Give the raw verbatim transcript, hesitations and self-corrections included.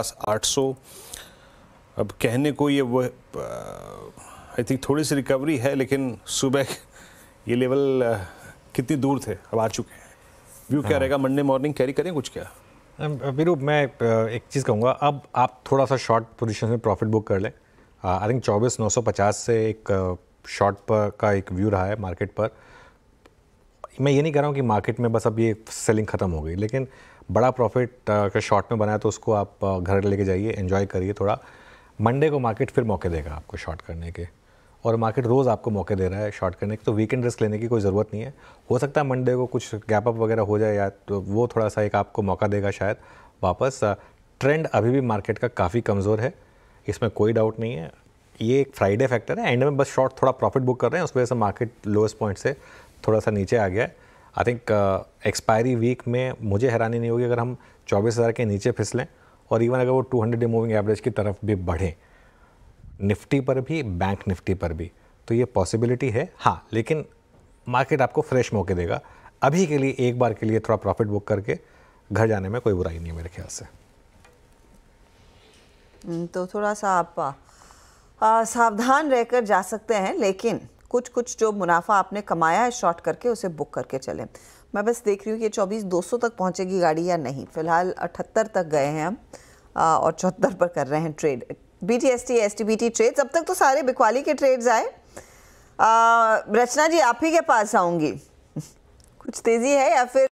पास आठ सौ। अब कहने को ये वो आई थिंक थोड़ी सी रिकवरी है, लेकिन सुबह ये लेवल कितनी दूर थे, अब आ चुके हैं। व्यू क्या रहेगा मंडे मॉर्निंग, कैरी करें कुछ क्या? विरूप मैं एक चीज़ कहूँगा, अब आप थोड़ा सा शॉर्ट पोजिशन में प्रॉफिट बुक कर लें। आई थिंक चौबीस नौ सौ पचास से एक शॉर्ट पर का एक व्यू रहा है मार्केट पर। मैं ये नहीं कह रहा हूँ कि मार्केट में बस अब ये सेलिंग ख़त्म हो गई, लेकिन बड़ा प्रॉफिट का शॉर्ट में बनाया तो उसको आप घर लेके जाइए, एंजॉय करिए थोड़ा। मंडे को मार्केट फिर मौके देगा आपको शॉर्ट करने के, और मार्केट रोज़ आपको मौके दे रहा है शॉर्ट करने के, तो वीकेंड रिस्क लेने की कोई ज़रूरत नहीं है। हो सकता है मंडे को कुछ गैप अप वगैरह हो जाए, या तो वो थोड़ा सा एक आपको मौका देगा शायद वापस। ट्रेंड अभी भी मार्केट का काफ़ी कमज़ोर है, इसमें कोई डाउट नहीं है। ये एक फ्राइडे फैक्टर है, एंड में बस शॉर्ट थोड़ा प्रॉफिट बुक कर रहे हैं, उस वजह से मार्केट लोएस्ट पॉइंट से थोड़ा सा नीचे आ गया है। आई थिंक एक्सपायरी वीक में मुझे हैरानी नहीं होगी अगर हम चौबीस हज़ार के नीचे फिसलें, और इवन अगर वो two hundred day moving average की तरफ भी बढ़ें, निफ्टी पर भी, बैंक निफ्टी पर भी, तो ये पॉसिबिलिटी है। हाँ, लेकिन मार्केट आपको फ्रेश मौके देगा। अभी के लिए एक बार के लिए थोड़ा प्रॉफिट बुक करके घर जाने में कोई बुराई नहीं है मेरे ख्याल से। तो थोड़ा सा आप सावधान रहकर जा सकते हैं, लेकिन कुछ कुछ जो मुनाफा आपने कमाया है शॉर्ट करके उसे बुक करके चलें। मैं बस देख रही हूँ कि चौबीस दो सौ तक पहुँचेगी गाड़ी या नहीं। फिलहाल अठहत्तर तक गए हैं हम और चौहत्तर पर कर रहे हैं trade. B T S T, S T B T trades, अब तक तो सारे बिकवाली के ट्रेड्स आए। रचना जी, आप ही के पास आऊँगी कुछ तेज़ी है या फिर